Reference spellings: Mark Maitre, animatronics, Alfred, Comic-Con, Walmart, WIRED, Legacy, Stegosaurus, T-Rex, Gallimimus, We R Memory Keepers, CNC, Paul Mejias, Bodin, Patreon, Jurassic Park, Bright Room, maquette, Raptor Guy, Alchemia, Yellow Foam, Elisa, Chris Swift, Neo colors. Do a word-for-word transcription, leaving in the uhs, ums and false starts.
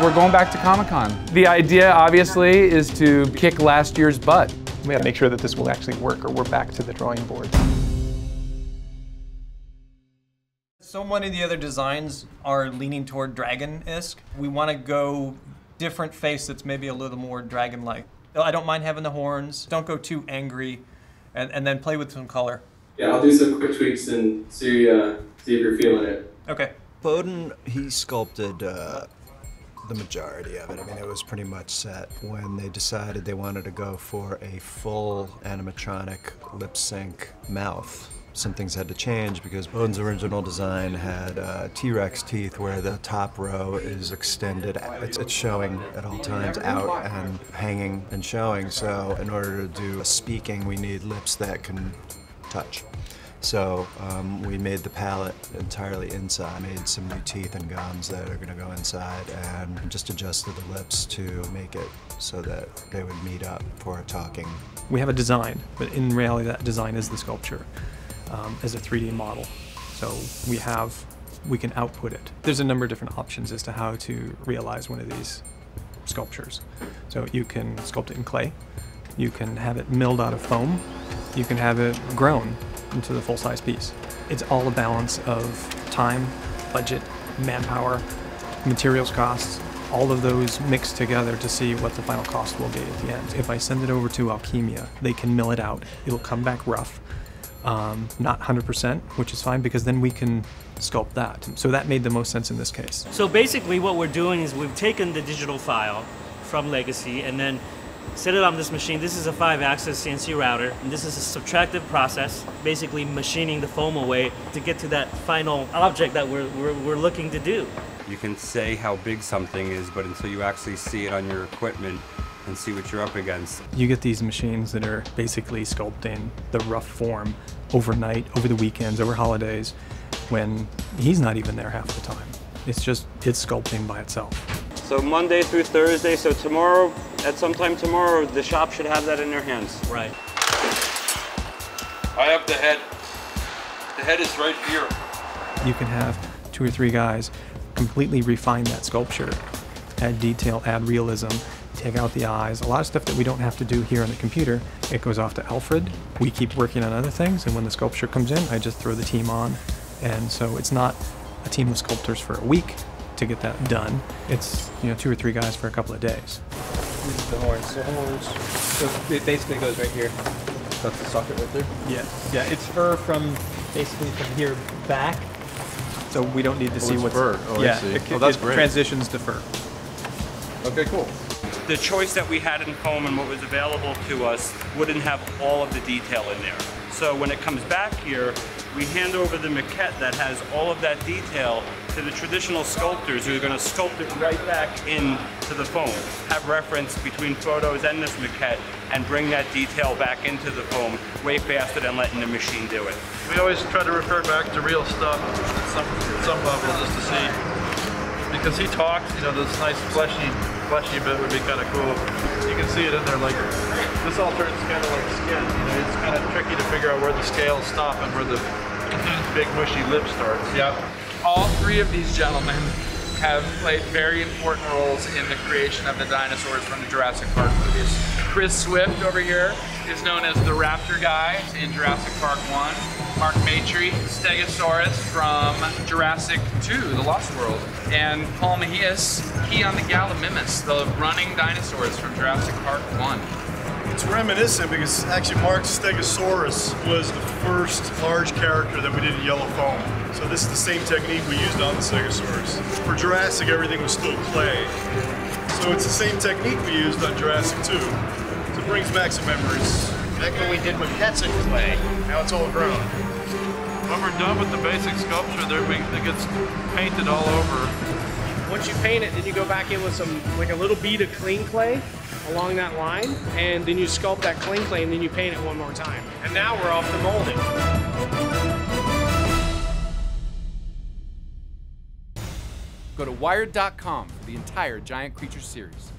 We're going back to Comic-Con. The idea, obviously, is to kick last year's butt. We have to make sure that this will actually work, or we're back to the drawing board. So many of the other designs are leaning toward dragon-esque. We want to go different face that's maybe a little more dragon-like. I don't mind having the horns. Don't go too angry, and, and then play with some color. Yeah, I'll do some quick tweaks and see, uh, see if you're feeling it. Okay. Bodin, he sculpted uh, the majority of it. I mean, it was pretty much set when they decided they wanted to go for a full animatronic lip sync mouth. Some things had to change because Bodin's original design had uh, T-Rex teeth where the top row is extended. It's, it's showing at all times, out and hanging and showing. So in order to do a speaking, we need lips that can touch. So um, we made the palette entirely inside, made some new teeth and gums that are going to go inside, and just adjusted the lips to make it so that they would meet up for talking. We have a design, but in reality that design is the sculpture. Um, as a three D model, so we have, we can output it. There's a number of different options as to how to realize one of these sculptures. So you can sculpt it in clay, you can have it milled out of foam, you can have it grown into the full-size piece. It's all a balance of time, budget, manpower, materials costs, all of those mixed together to see what the final cost will be at the end. If I send it over to Alchemia, they can mill it out, it'll come back rough. Um, not one hundred percent, which is fine, because then we can sculpt that. So that made the most sense in this case. So basically what we're doing is we've taken the digital file from Legacy and then set it on this machine. This is a five axis C N C router, and this is a subtractive process, basically machining the foam away to get to that final object that we're, we're, we're looking to do. You can say how big something is, but until you actually see it on your equipment, and see what you're up against. You get these machines that are basically sculpting the rough form overnight, over the weekends, over holidays, when he's not even there half the time. It's just, it's sculpting by itself. So Monday through Thursday, so tomorrow, at some time tomorrow, the shop should have that in their hands. Right. I have the head. The head is right here. You can have two or three guys completely refine that sculpture, add detail, add realism, take out the eyes, a lot of stuff that we don't have to do here on the computer. It goes off to Alfred. We keep working on other things, and when the sculpture comes in, I just throw the team on. And so it's not a team of sculptors for a week to get that done. It's, you know, two or three guys for a couple of days. This is the horns. The horns. So it basically goes right here. That's the socket right there? Yeah. Yeah, it's fur from basically from here back. So we don't need to oh, see it's what's... fur. Oh, yeah, I see. It, oh, that's it great. Transitions to fur. Okay, cool. The choice that we had in foam and what was available to us wouldn't have all of the detail in there. So when it comes back here, we hand over the maquette that has all of that detail to the traditional sculptors who are going to sculpt it right back into the foam. Have reference between photos and this maquette and bring that detail back into the foam way faster than letting the machine do it. We always try to refer back to real stuff at some, at some level just to see. Because he talks, you know, this nice fleshy fleshy bit would be kind of cool. You can see it in there, like, this all turns kind of like skin. You know, it's kind of tricky to figure out where the scales stop and where the big mushy lip starts. Yep. All three of these gentlemen have played very important roles in the creation of the dinosaurs from the Jurassic Park movies. Chris Swift over here is known as the Raptor Guy in Jurassic Park one. Mark Maitre, Stegosaurus from Jurassic two, The Lost World. And Paul Mejias, he on the Gallimimus, the running dinosaurs from Jurassic Park one. It's reminiscent because actually Mark Stegosaurus was the first large character that we did in Yellow Foam. So this is the same technique we used on the Stegosaurus. For Jurassic, everything was still clay. So it's the same technique we used on Jurassic two. So it brings back some memories. Back when we did maquettes in clay, now it's all grown. When we're done with the basic sculpture, there we, it gets painted all over. Once you paint it, then you go back in with some, like a little bead of clean clay along that line, and then you sculpt that clean clay, and then you paint it one more time. And now we're off to molding. Go to wired dot com for the entire Giant Creatures series.